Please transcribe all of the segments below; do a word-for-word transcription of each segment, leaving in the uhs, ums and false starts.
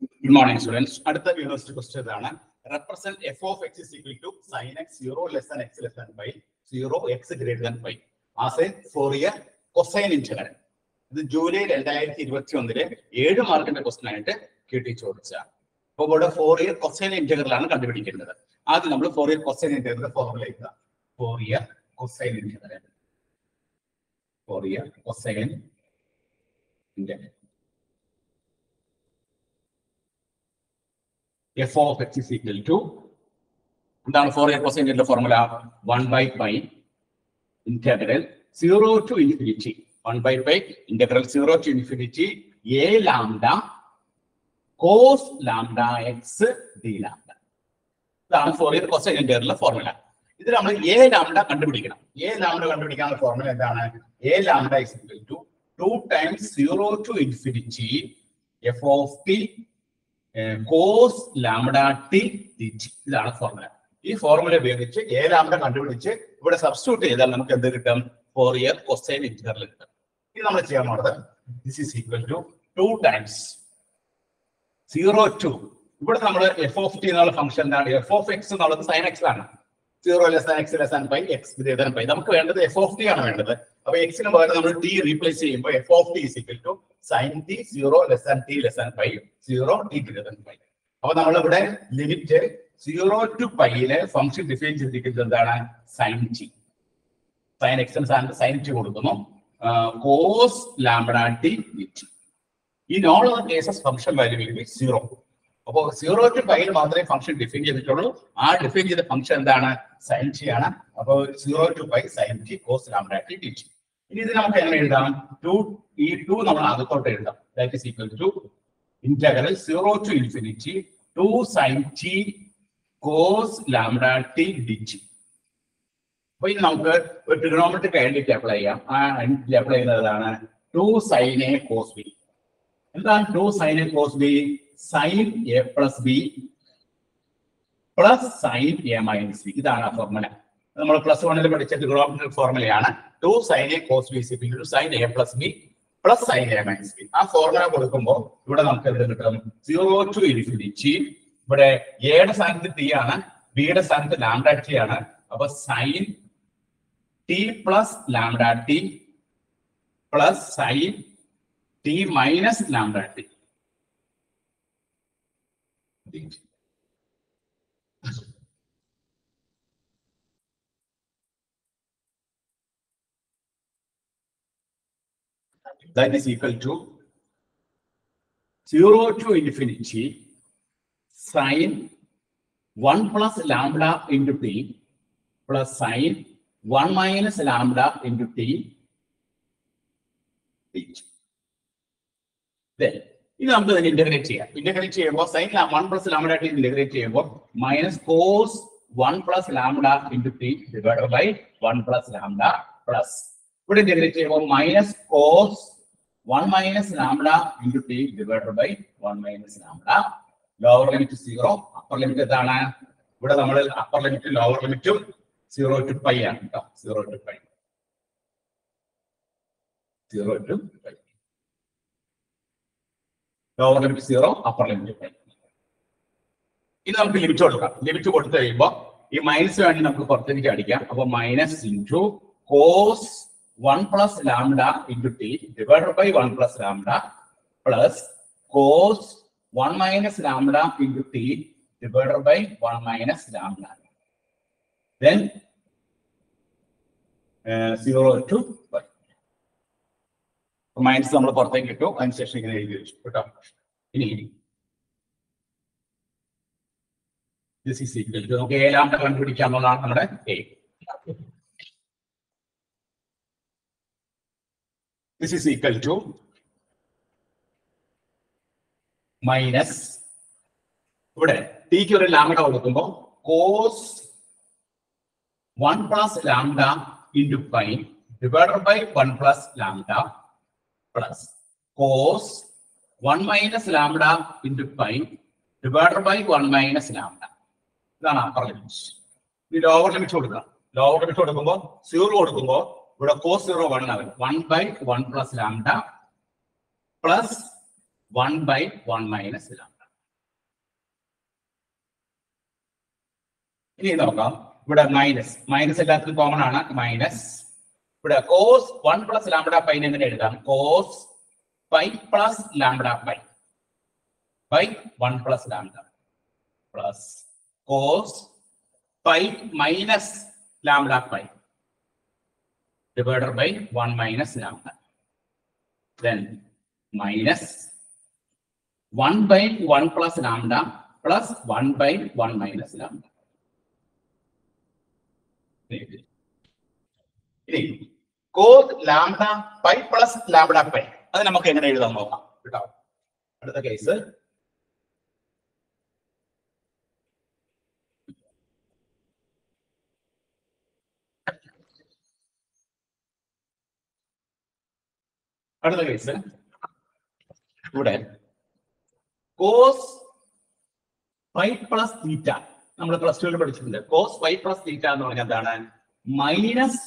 Good morning, students. Adutha university question idana. Represent f of x is equal to sin x zero less than x less than pi, zero x greater than pi. As a Fourier cosine integral. This is July twenty twenty-one. This is seven mark question. This is the Fourier cosine integral. That is the Fourier cosine integral formula. Fourier cosine integral. Fourier cosine integral. F of x is equal to then Fourier cosine integral formula one by pi integral zero to infinity one by pi integral zero to infinity a lambda cos lambda x d lambda. Then Fourier cosine integral formula. This is a lambda contribution. A lambda contribution formula is a lambda is equal to two times zero to infinity f of t cos lambda t dt ഇതാണ് formula. ഈ formula ഉപയോഗിച്ച് a lambda കണ്ടുപിടിച്ച് ഇവിടെ substitute ചെയ്താൽ നമുക്ക് എന്ത് കിട്ടും? Fourier cosine integral കിട്ടും. ഇത് നമ്മൾ ചെയ്യാൻ പോകുന്നത് this is equal to two times zero to ഇവിടെ നമ്മൾ f of t എന്നുള്ള ഫംഗ്ഷൻ ആണ് f of x എന്നുള്ളത് sin x ആണ്. zero less than x less than pi x greater than pi. നമുക്ക് വേണ്ടത് f of t ആണ് വേണ്ടത്. അപ്പോൾ x ന് പകരം നമ്മൾ t റീപ്ലേസ് ചെയ്യുമ്പോൾ f of t is equal to sin t zero less than t less than pi zero t greater than pi. അപ്പോൾ നമ്മൾ ഇവിടെ ലിമിറ്റ് zero to pi ലെ ഫംഗ്ഷൻ ഡിഫൈൻ ചെയ്തിരിക്കുന്നത് എന്താണ്? sin t. sin x ന് സ്ഥാനത്ത് sin t കൊടുക്കുന്നു. cos lambda t dt. In all other cases function value will be zero. അപ്പോൾ സീറോ ടു പൈയിൽ മാത്രമേ ഫംഗ്ഷൻ ഡിഫൈൻ ചെയ്തിട്ടുള്ളൂ. ആ ഡിഫൈൻ ചെയ്ത ഫംഗ്ഷൻ എന്താണ്? sin t ആണ്. അപ്പോൾ zero to pi sin t cos lambda t dt. ഇനി ഇത് നമുക്ക് എങ്ങനെ എഴുതാം? ടു ഈ ടു നമ്മൾ അകത്തോട്ട് എഴുതാം. That is equal to integral zero to infinity two sin t cos lambda t dt. അപ്പോൾ ഇനി നമുക്ക് ഒരു ട്രിഗണോമെട്രിക് ഐഡന്റിറ്റി അപ്ലൈ ചെയ്യാം. ആ ഐഡന്റിറ്റി അപ്ലൈ ചെയ്യുന്നതാണ് two sin a cos b. എന്താണ് two sin a cos b? sin a plus b plus sin a minus b. ഇതാണ് ആ ഫോർമുല. നമ്മൾ പ്ലസ് വണ്ണിൽ പഠിച്ച ട്രിഗണോമെട്രിക് ഫോർമുലയാണ്. Two sin a cos b is equal to sin a plus b plus sin a minus b. ആ formula കൊടുക്കുമ്പോൾ ഇവിടെ നമുക്ക് എന്ത് കിട്ടും? സീറോ ടു ഇൻഫിനിറ്റി ഇവിടെ എയുടെ സ്ഥാനത്ത് ടി ആണ്, ബിയുടെ സ്ഥാനത്ത് ലാംഡ ടി ആണ്. അപ്പൊ sin T plus lambda T plus sin T minus lambda T. That is equal to zero to infinity sin one plus lambda into t plus sin one minus lambda into t. Then ഇത് നമുക്ക് തന്നെ integrate ചെയ്യാം. Integrate ചെയ്യുമ്പോൾ sine one plus lambda T integrate ചെയ്യുമ്പോൾ minus cos one plus lambda into T divided by one plus lambda plus ഇവിടെ integrate ചെയ്യുമ്പോൾ minus cos one minus lambda into T divided by one minus lambda. Lower limit zero, upper limit എന്താണ്? ഇവിടെ നമ്മൾ upper ലിമിറ്റും lower ലിമിറ്റും zero to pi ആണ് കേട്ടോ. Zero to pi zero to pi lower limit zero, upper limit. ഇനി നമുക്ക് limit കൊടുക്കാം. ലിമിറ്റ് കൊടുത്തു കഴിയുമ്പോൾ ഈ മൈനസ് വേണ്ടി നമുക്ക് പുറത്തേക്ക് അടിക്കാം. അപ്പൊ minus into cos one plus lambda into T divide by one plus lambda plus cos one minus lambda into T divide by one minus lambda. Then zero to minus നമ്മൾ പുറത്തേക്ക് ഇട്ടു. അതിനുശേഷം ഇങ്ങനെ എഴുതി വെച്ചു കേട്ടോ. ഇനി നമുക്ക് എ ലാംഡ കണ്ടുപിടിക്കാന്നുള്ളതാണ് നമ്മുടെ A. This is equal to minus ഇവിടെ ടിക്ക് ഒരു ലാംഡ കൊടുക്കുമ്പോൾ cos one plus lambda into pi divided by one plus lambda plus cos one minus lambda into pi divided by one minus lambda. ഇതാണ് upper limit. ഈ lower limit കൊടുക്കുക. lower limit കൊടുക്കുമ്പോൾ zero കൊടുക്കുമ്പോൾ ഇവിടെ cos zero one ആണ്. one by one plus lambda plus one by one minus lambda. ഇനി നോക്കാം, ഇവിടെ മൈനസ് മൈനസ് എല്ലാത്തിനും കോമൺ ആണ്. മൈനസ് ഇവിടെ cos one plus lambda pi എങ്ങനെ എഴുതാം? Cos pi plus lambda pi by one plus lambda plus cos pi minus lambda pi divided by one minus lambda, then minus one by one plus lambda plus one by one minus lambda. ഇനി cos lambda pi plus lambda pi അത് നമുക്ക് എങ്ങനെ എഴുതാൻ നോക്കാം കേട്ടോ. അടുത്ത case അടുത്ത case ഇവിടെ cos pi plus theta നമ്മൾ പ്ലസ് ടു പഠിച്ചിട്ടുണ്ട്. cos pi plus theta എന്ന് പറഞ്ഞാൽ എന്താണ്? മൈനസ്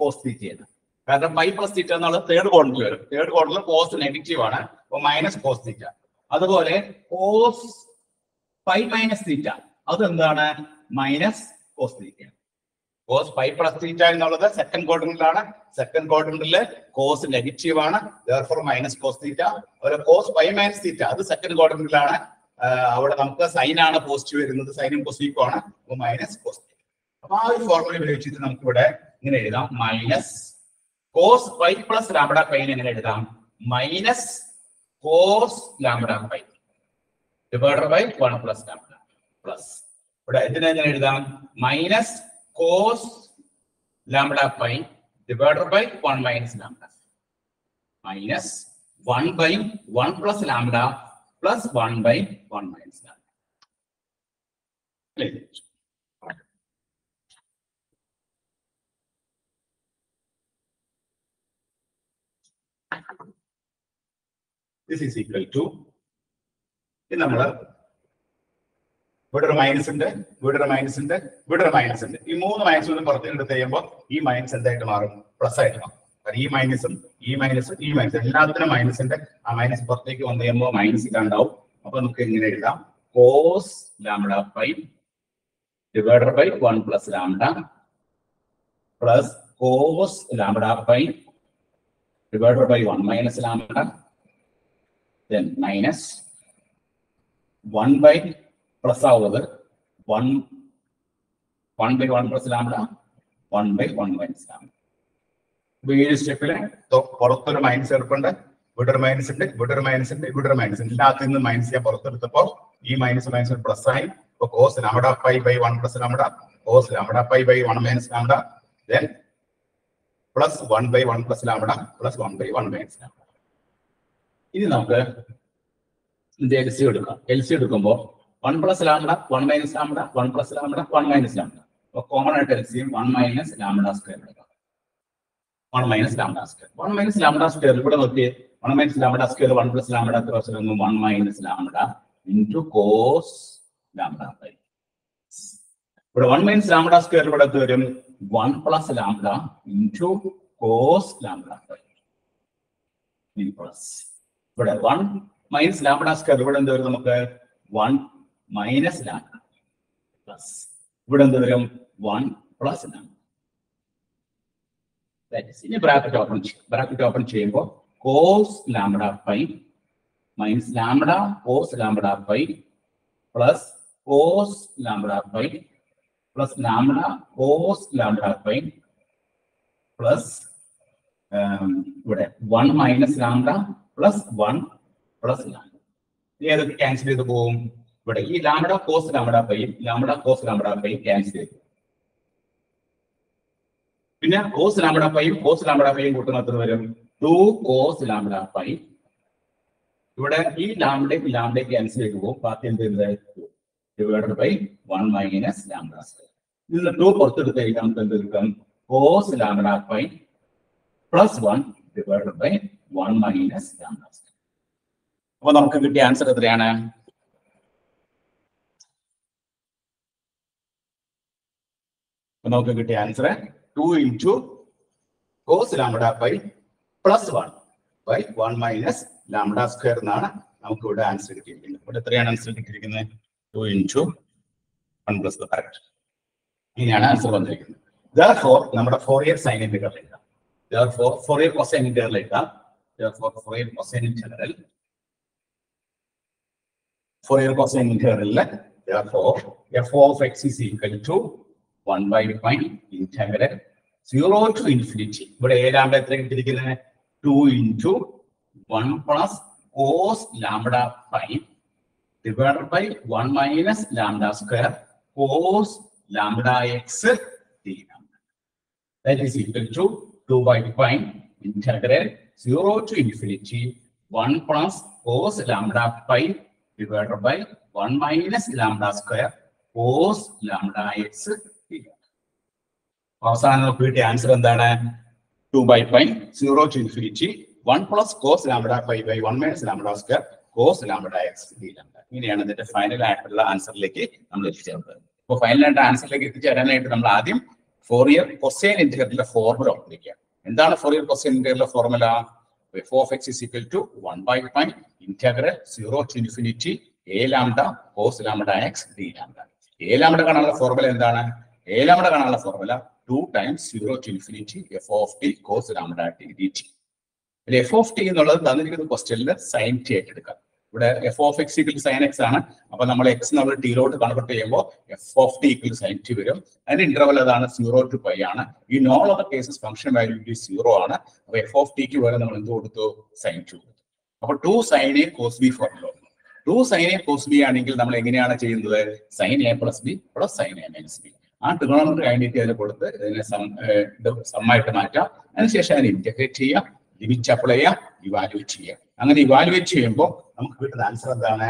cos theta ആണ്. കാരണം pi plus theta എന്നുള്ളത് തേർഡ് ക്വാഡ്രന്റിൽ വരും. തേർഡ് ക്വാഡ്രന്റിൽ cos നെഗറ്റീവ് ആണ്, അപ്പോൾ മൈനസ് cos theta. അതുപോലെ cos pi minus theta അത് എന്താണ്? Minus cos theta. cos pi plus theta എന്നുള്ളത് സെക്കൻഡ് ക്വാഡ്രന്റിലാണ്. സെക്കൻഡ് ക്വാഡ്രന്റിൽ cos നെഗറ്റീവ് ആണ്, therefore minus cos theta. ഒരു cos pi minus theta അത് സെക്കൻഡ് ക്വാഡ്രന്റിലാണ്. അവിടെ നമുക്ക് സൈൻ ആണ് പോസിറ്റീവ് വരുന്നത്, സൈനും പോസിറ്റീവ് ആണ്, അപ്പോൾ മൈനസ് കോസ്. അപ്പൊ ആ ഒരു ഫോർമുല ഉപയോഗിച്ചിട്ട് നമുക്ക് ഇവിടെ ഇങ്ങനെ എഴുതാം, minus cos pi plus lambda pi എങ്ങനെ എഴുതാം? Minus cos lambda pi divided by one plus lambda plus ഇവിടെ ഇതിനെങ്ങനെ എഴുതാം? Minus cos lambda pi divided by one minus lambda minus one by one plus lambda plus one by one minus lambda. This is equal to in namala ഇവിടൊരു minus ഉണ്ട്, ഇവിടൊരു minus ഉണ്ട്, ഇവിടൊരു minus ഉണ്ട്. ഈ മൂന്ന് മൈനസ് ഒന്നും പുറത്തെടുത്ത് കഴിയുമ്പോൾ ഈ മൈനസ് എന്തായിട്ട് മാറും? പ്ലസ് ആയിട്ട് മാറും. ഈ മൈനസും ഈ മൈനസും ഈ മൈനസ് എല്ലാത്തിനും മൈനസ് ഉണ്ട്. ആ മൈനസ് പുറത്തേക്ക് വന്നു കഴിയുമ്പോൾ മൈനസ് ഇതാണ്ടാവും. അപ്പൊ നമുക്ക് എങ്ങനെ എഴുതാം? Cos lambda pi divided by one plus lambda plus cos lambda pi divided by one minus lambda then minus one by plus ആവുന്നത് one one by one plus lambda one by one minus lambda. ഈ ഒരു സ്റ്റെപ്പില് പുറത്തൊരു minus എടുപ്പുണ്ട്, ഇവിടെ ഒരു minus ഉണ്ട്, ഇവിടെ ഒരു minus ഉണ്ട്, ഇവിടെ ഒരു മൈനസ് ഉണ്ട്. എല്ലാത്തിൽ നിന്ന് മൈനസ് ഞാൻ പുറത്തെടുത്തപ്പോൾ ഈ മൈനസ് മൈനസ് പ്ലസ് ആയി. ഇപ്പൊ cos lambda pi by one plus lambda cos lambda pi by one minus lambda then plus one by one plus lambda plus one by one minus lambda. ഇനി നമുക്ക് L C എടുക്കാം. L C എടുക്കുമ്പോൾ one plus lambda one minus lambda one plus lambda one minus lambda. അപ്പൊ common ആയിട്ട് L സിയും one minus lambda square എടുക്കാം. One minus lambda square one minus lambda square ഇവിടെ നോക്കി one minus lambda square one plus lambda square one minus lambda into cos lambda pi. ഇവിടെ one minus lambda square ഇവിടെ വരും one plus lambda into cos lambda pi plus ഇവിടെ one minus lambda square ഇവിടെ എന്ത് വരും? നമുക്ക് one minus lambda plus ഇവിടെ എന്ത് വരും? One plus lambda. ഇനി ബ്രാക്കറ്റ് ഓപ്പൺ ചെയ്യും. ബ്രാക്കറ്റ് ഓപ്പൺ ചെയ്യുമ്പോൾ cos lambda pi minus lambda cos lambda pi plus cos lambda pi plus lambda cos lambda pi plus ഇവിടെ one minus lambda plus one plus lambda. ഇനി ഏതൊക്കെ cancel ചെയ്ത് പോകും? ഇവിടെ ഈ lambda cos lambda pi lambda cos lambda pi cancel ചെയ്തു. പിന്നെ cos lambda പൈയും കോസ് ലാംഡ പൈയും കൂട്ടുന്ന എത്ര വരും? Two cos lambda pi. ഇവിടെ ഈ ലാംഡയും ലാംഡയും ക്യാൻസൽ ചെയ്ത് പോകും. ബാക്കി എന്ത് ചെയ്തായിരിക്കും? Divided by one minus lambda square. ഇതിൽ ടു പുറത്തെടുത്ത് കഴിഞ്ഞാൽ നമുക്ക് എന്ത് എടുക്കാം? Cos lambda pi plus one divided by one minus lambda square. അപ്പൊ നമുക്ക് കിട്ടിയ ആൻസർ എത്രയാണ്? നമുക്ക് കിട്ടിയ answer two into cos lambda by plus one by one minus lambda square എന്നാണ് നമുക്ക് ഇവിടെ ആൻസർ കിട്ടിയിരിക്കുന്നത്. ഇവിടെ എത്രയാണ് ആൻസർ കിട്ടിയിരിക്കുന്നത്? Two into one plus the correct. ഇങ്ങനെയാണ് ആൻസർ വന്നിരിക്കുന്നത്. Therefore നമ്മുടെ ഫോറിയർ സൈൻ ഇന്റഗ്രൽ എഴുതാം. Therefore ഫോറിയർ കോസൈൻ ഇന്റഗ്രൽ എഴുതാം. Therefore Fourier cosine integral Fourier cosine ഇന്റഗ്രലിലെ therefore f of x is equal to one by pi integral zero to infinity. ഇവിടെ a lambda എത്ര കിട്ടിയിരിക്കുന്നത് two into one plus cos lambda prime divided by one minus lambda square cos lambda x d lambda. That is equal to two by pi integral zero to infinity one plus cos lambda prime divided by one minus lambda square cos lambda x d. Avasana opportunity answer endana two by pi zero to infinity one plus cos lambda pi by one minus lambda square cos lambda x d lambda. ഇങ്ങനെയാണ് ഇതിന്റെ final ആയിട്ടുള്ള ആൻസറിലേക്ക് നമ്മൾ എത്തിച്ചേർന്നത്. അപ്പോൾ final ആയിട്ട് ആൻസറിലേക്ക് എത്തിച്ചേരാനായിട്ട് നമ്മൾ ആദ്യം Fourier cosine ഇന്റഗ്രലിന്റെ ഫോർമുല ഓർമ്മിക്കുക. എന്താണ് ഫോറിയർ കോസൈൻ ഇന്റഗ്രലിന്റെ formula? f of x is equal to one by pi integral zero to infinity a lambda cos lambda x d lambda. a lambda കാണാനുള്ള ഫോർമുല എന്താണ്? a lambda കാണാനുള്ള formula two times zero to infinity f of t cos lambda t dt. f of t എന്നുള്ളത് തന്നിരിക്കുന്ന ക്വസ്റ്റ്യനിൽ sine t ആയിട്ട് എടുക്കാം. ഇവിടെ f of x equal sin x ആണ്. അപ്പോൾ നമ്മൾ x നമ്മൾ t യിലോട്ട് കൺവേർട്ട് ചെയ്യുമ്പോൾ f of t equal sin t വരും. അതിന്റെ ഇന്റർവൽ അതാണ് zero to pi ആണ്. In all of the cases function value zero ആണ്. അപ്പോൾ f of t ക്ക് വരെ നമ്മൾ എന്ത് കൊടുത്തു? sin t കൊടുത്തു. അപ്പോൾ two sin a cos b formula. two sin a cos b ആണെങ്കിൽ നമ്മൾ എങ്ങനെയാണ് ചെയ്യുന്നത്? sin a plus b plus sin a minus b. ആ ട്രിഗണോമെട്രിക് ഐഡന്റിറ്റി അതിനെ കൊടുത്ത് ഇതിനെ സമ്മായിട്ട് മാറ്റാം. അതിനുശേഷം അതിനെ ഇന്റഗ്രേറ്റ് ചെയ്യാം, ലിമിറ്റ് അപ്ലൈ ചെയ്യാം, ഇവാലുവേറ്റ് ചെയ്യാം. അങ്ങനെ ഇവാലുവേറ്റ് ചെയ്യുമ്പോൾ നമുക്ക് കിട്ടുന്ന ആൻസർ എന്താണ്?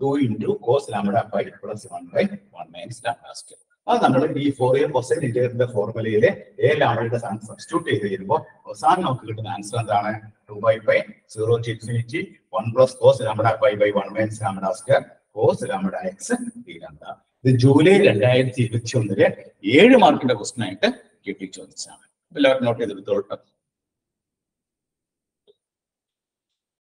Two into cos lambda by plus one by one minus lambda square. അത് നമ്മൾ ഈ ഫോറിയർ കോസൈൻ ഇന്റഗ്രലിന്റെ ഫോർമുലയിലെ എ ലാംഡയുടെ സ്ഥാനത്ത് സബ്സ്റ്റിറ്റ്യൂട്ട് ചെയ്ത് കഴിയുമ്പോൾ അവസാനം നമുക്ക് കിട്ടുന്ന ആൻസർ എന്താണ്? Two by by zero to infinity one plus cos lambda by by one minus lambda square cos lambda X D lambda. ഇത് ജൂലൈ രണ്ടായിരത്തി ഇരുപത്തി ഒന്നില് ഏഴ് മാർക്കിന്റെ ക്വസ്റ്റൻ ആയിട്ട് കിട്ടിച്ചു വന്നതാണ്. എല്ലാവരും നോട്ട് ചെയ്തെടുത്തോട്ടോ.